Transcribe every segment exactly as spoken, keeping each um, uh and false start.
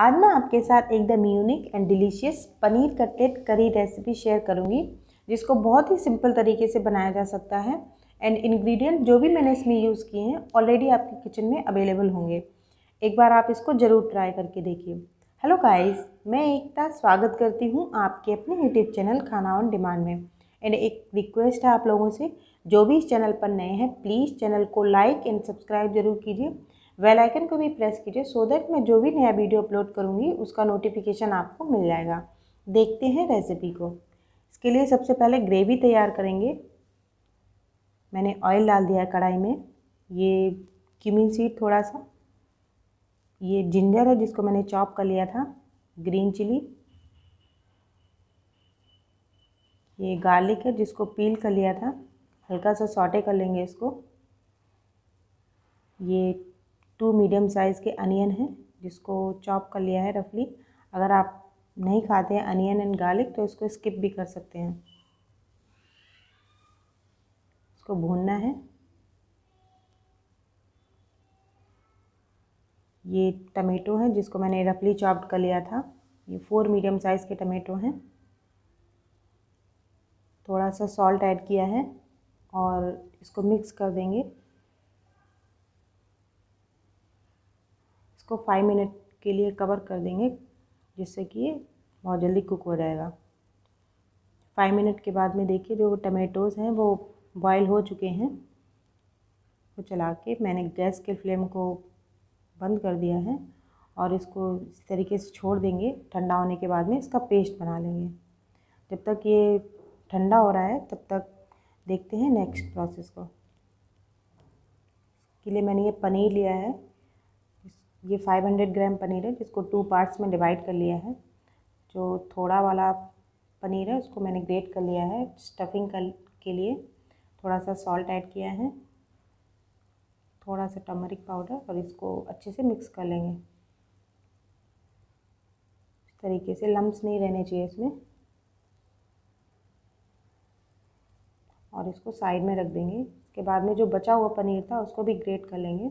आज मैं आपके साथ एकदम unique and delicious paneer cutlet curry recipe share करूंगी, जिसको बहुत ही सिंपल तरीके से बनाया जा सकता है। एंड इंग्रेडिएंट जो भी मैंने इसमें यूज़ किए हैं ऑलरेडी आपके किचन में अवेलेबल होंगे। एक बार आप इसको ज़रूर ट्राई करके देखिए। हेलो गाइस, मैं एकता स्वागत करती हूँ आपके अपने YouTube channel Khana on demand में। एंड एक रिक्वेस्ट है आप लोगों से, जो भी इस चैनल पर नए हैं प्लीज़ चैनल को लाइक एंड सब्सक्राइब जरूर कीजिए, बेल आइकन को भी प्रेस कीजिए सो दैट मैं जो भी नया वीडियो अपलोड करूँगी उसका नोटिफिकेशन आपको मिल जाएगा। देखते हैं रेसिपी को। इसके लिए सबसे पहले ग्रेवी तैयार करेंगे। मैंने ऑयल डाल दिया है कढ़ाई में, ये क्यूमिन सीड थोड़ा सा, ये जिंजर है जिसको मैंने चॉप कर लिया था, ग्रीन चिली, ये गार्लिक है जिसको पील कर लिया था, हल्का सा सॉटे कर लेंगे इसको। ये टू मीडियम साइज़ के अनियन है जिसको चॉप कर लिया है रफली। अगर आप नहीं खाते हैं अनियन एंड गार्लिक तो इसको स्किप भी कर सकते हैं। इसको भूनना है। ये टमेटो है जिसको मैंने रफली चॉप्ड कर लिया था, ये फोर मीडियम साइज़ के टमेटो हैं। थोड़ा सा सॉल्ट ऐड किया है और इसको मिक्स कर देंगे। इसको फाइव मिनट के लिए कवर कर देंगे जिससे कि ये बहुत जल्दी कुक हो जाएगा। फाइव मिनट के बाद में देखिए जो टमेटोज़ हैं वो बॉयल हो चुके हैं। इसको चला के मैंने गैस के फ्लेम को बंद कर दिया है और इसको इस तरीके से छोड़ देंगे। ठंडा होने के बाद में इसका पेस्ट बना लेंगे। जब तक ये ठंडा हो रहा है तब तक देखते हैं नेक्स्ट प्रोसेस को। इसके लिए मैंने ये पनीर लिया है, ये फाइव हंड्रेड ग्राम पनीर है जिसको टू पार्ट्स में डिवाइड कर लिया है। जो थोड़ा वाला पनीर है उसको मैंने ग्रेट कर लिया है स्टफिंग के लिए। थोड़ा सा सॉल्ट ऐड किया है, थोड़ा सा टर्मरिक पाउडर, और इसको अच्छे से मिक्स कर लेंगे। इस तरीके से लम्स नहीं रहने चाहिए इसमें, और इसको साइड में रख देंगे। इसके बाद में जो बचा हुआ पनीर था उसको भी ग्रेट कर लेंगे।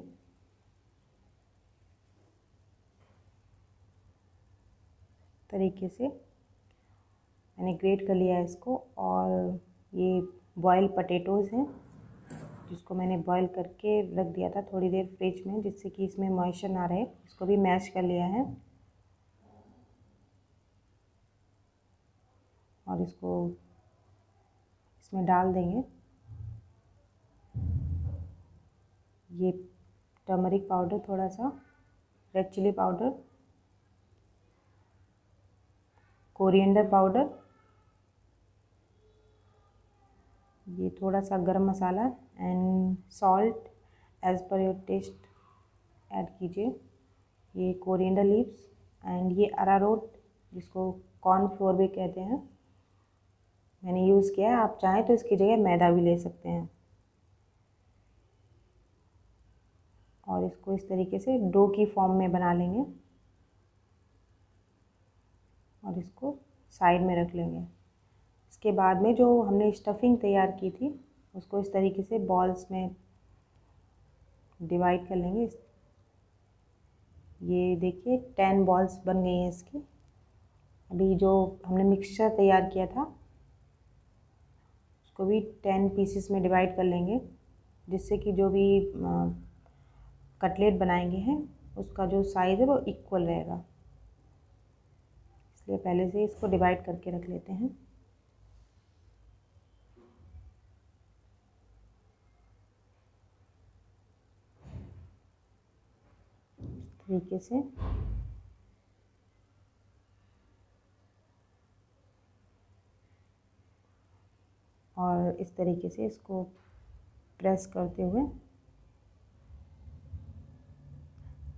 तरीके से मैंने ग्रेट कर लिया है इसको। और ये बॉयल पटेटोज़ हैं जिसको मैंने बॉयल करके रख दिया था थोड़ी देर फ्रिज में, जिससे कि इसमें मॉइस्चर ना रहे। इसको भी मैश कर लिया है और इसको इसमें डाल देंगे। ये टर्मरिक पाउडर, थोड़ा सा red chilli powder, coriander powder, ये थोड़ा सा garam masala and salt as per your taste add कीजिए। ये कोरिएंडर लीव्स एंड ये अरारोट जिसको कॉर्न फ्लोर भी कहते हैं मैंने यूज़ किया है। आप चाहें तो इसकी जगह मैदा भी ले सकते हैं। और इसको इस तरीके से डो की फॉर्म में बना लेंगे और इसको साइड में रख लेंगे। इसके बाद में जो हमने स्टफिंग तैयार की थी उसको इस तरीके से बॉल्स में डिवाइड कर लेंगे। ये देखिए टेन बॉल्स बन गई हैं इसकी। अभी जो हमने मिक्सचर तैयार किया था उसको भी टेन पीसेस में डिवाइड कर लेंगे, जिससे कि जो भी कटलेट बनाएंगे हैं उसका जो साइज़ है वो इक्वल रहेगा। इसलिए पहले से इसको डिवाइड करके रख लेते हैं। इस तरीके से और इस तरीके से इसको प्रेस करते हुए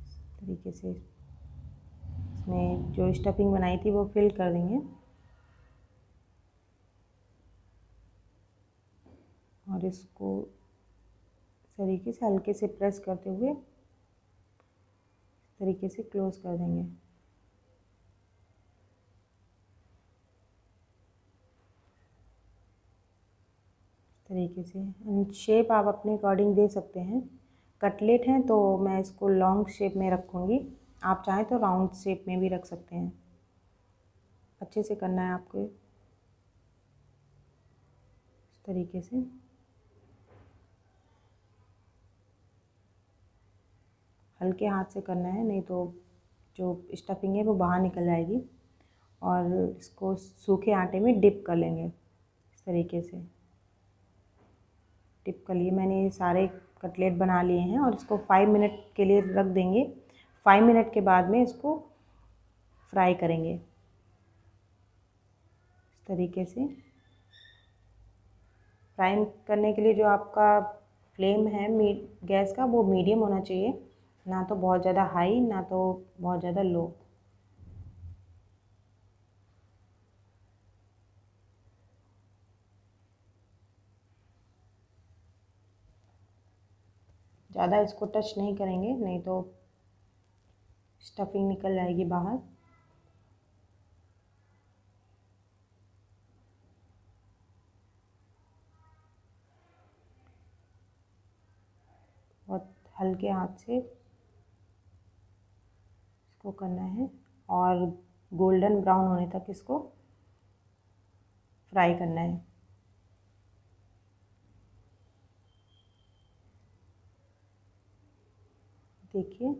इस तरीके से में जो स्टफिंग बनाई थी वो फिल कर देंगे और इसको इस तरीके से हल्के से प्रेस करते हुए इस तरीके से क्लोज कर देंगे। इस तरीके से एंड शेप आप अपने अकॉर्डिंग दे सकते हैं। कटलेट हैं तो मैं इसको लॉन्ग शेप में रखूँगी, आप चाहें तो राउंड शेप में भी रख सकते हैं। अच्छे से करना है आपको इस तरीके से। हल्के हाथ से करना है, नहीं तो जो स्टफिंग है वो बाहर निकल जाएगी। और इसको सूखे आटे में डिप कर लेंगे इस तरीके से। डिप कर लिए, मैंने सारे कटलेट बना लिए हैं और इसको फाइव मिनट के लिए रख देंगे। फाइव मिनट के बाद में इसको फ्राई करेंगे इस तरीके से। फ्राई करने के लिए जो आपका फ्लेम है गैस का, वो मीडियम होना चाहिए, ना तो बहुत ज़्यादा हाई ना तो बहुत ज़्यादा लो। ज़्यादा इसको टच नहीं करेंगे, नहीं तो स्टफिंग निकल जाएगी बाहर। बहुत हल्के हाथ से इसको करना है और गोल्डन ब्राउन होने तक इसको फ्राई करना है। देखिए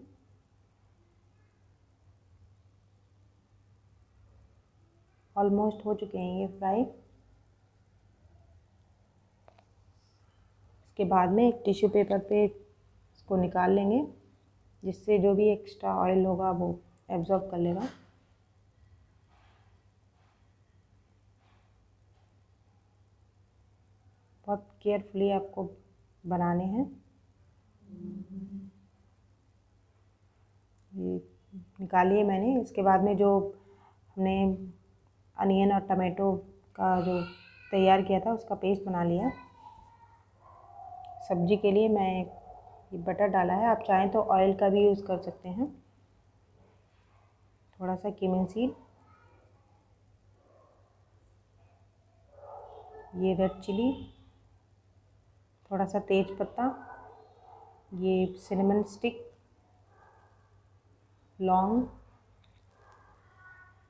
ऑलमोस्ट हो चुके हैं ये फ्राई। इसके बाद में एक टिश्यू पेपर पे इसको निकाल लेंगे, जिससे जो भी एक्स्ट्रा ऑयल होगा वो एब्जॉर्ब कर लेगा। बहुत केयरफुली आपको बनाने हैं। ये निकालिए मैंने। इसके बाद में जो हमने अनियन और टमाटो का जो तैयार किया था उसका पेस्ट बना लिया। सब्जी के लिए मैं ये बटर डाला है, आप चाहें तो ऑयल का भी यूज़ कर सकते हैं। थोड़ा सा कीमन सीड, ये रेड चिली, थोड़ा सा तेज पत्ता, ये सिनेमन स्टिक, लौंग,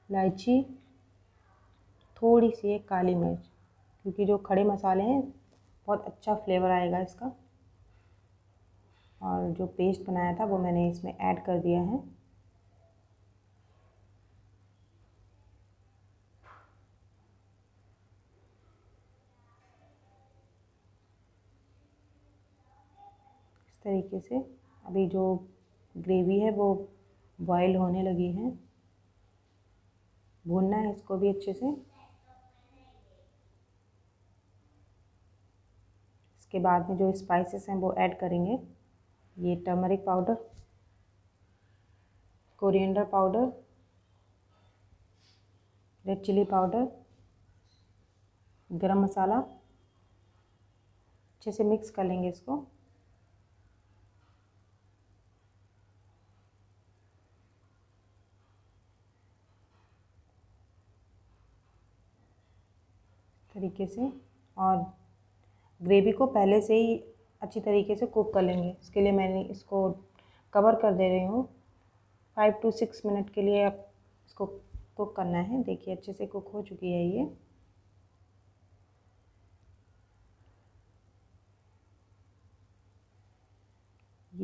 इलायची, थोड़ी सी एक काली मिर्च, क्योंकि जो खड़े मसाले हैं बहुत अच्छा फ्लेवर आएगा इसका। और जो पेस्ट बनाया था वो मैंने इसमें ऐड कर दिया है। इस तरीके से अभी जो ग्रेवी है वो बॉयल होने लगी है। भूनना है इसको भी अच्छे से। इसके बाद में जो स्पाइसेस हैं वो ऐड करेंगे। ये turmeric powder, coriander powder, red chilli powder, garam masala. अच्छे से मिक्स कर लेंगे इसको। तरीके से। और ग्रेवी को पहले से ही अच्छी तरीके से कुक कर लेंगे। इसके लिए मैंने इसको कवर कर दे रही हूँ। फाइव टू सिक्स मिनट के लिए आप इसको कुक करना है। देखिए अच्छे से कुक हो चुकी है ये।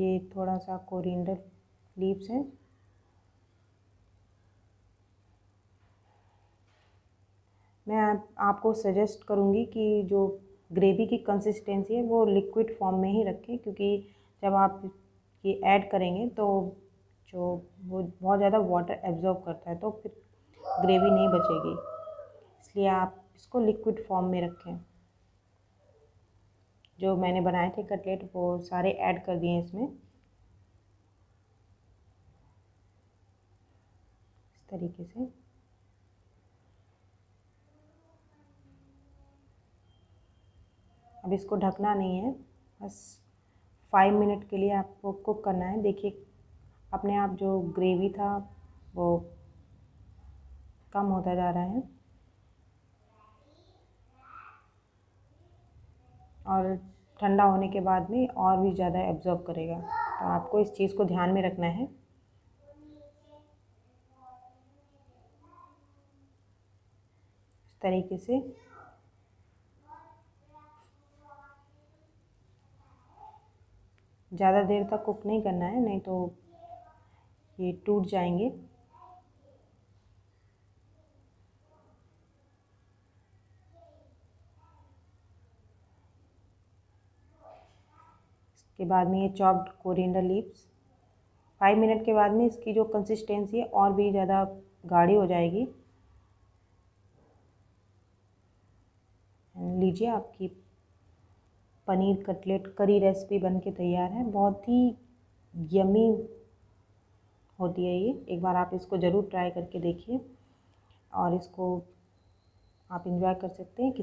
ये थोड़ा सा कोरिएंडर लीव्स है, मैं आप, आपको सजेस्ट करूंगी कि जो ग्रेवी की कंसिस्टेंसी है वो लिक्विड फॉर्म में ही रखें, क्योंकि जब आप ये ऐड करेंगे तो जो वो बहुत ज़्यादा वाटर एब्जॉर्ब करता है, तो फिर ग्रेवी नहीं बचेगी। इसलिए आप इसको लिक्विड फॉर्म में रखें। जो मैंने बनाए थे कटलेट वो सारे ऐड कर दिए इसमें इस तरीके से। अब इसको ढकना नहीं है, बस फाइव मिनट के लिए आपको कुक करना है। देखिए अपने आप जो ग्रेवी था वो कम होता जा रहा है। और ठंडा होने के बाद में और भी ज़्यादा एब्जॉर्ब करेगा, तो आपको इस चीज़ को ध्यान में रखना है। तरीके से। ज़्यादा देर तक कुक नहीं करना है, नहीं तो ये टूट जाएंगे। इसके बाद में ये chopped coriander leaves, five minute के बाद में इसकी जो कंसिस्टेंसी है और भी ज़्यादा गाढ़ी हो जाएगी। लीजिए, आपकी पनीर कटलेट करी रेसिपी बनके तैयार है। बहुत ही यमी होती है ये, एक बार आप इसको ज़रूर ट्राई करके देखिए और इसको आप एंजॉय कर सकते हैं।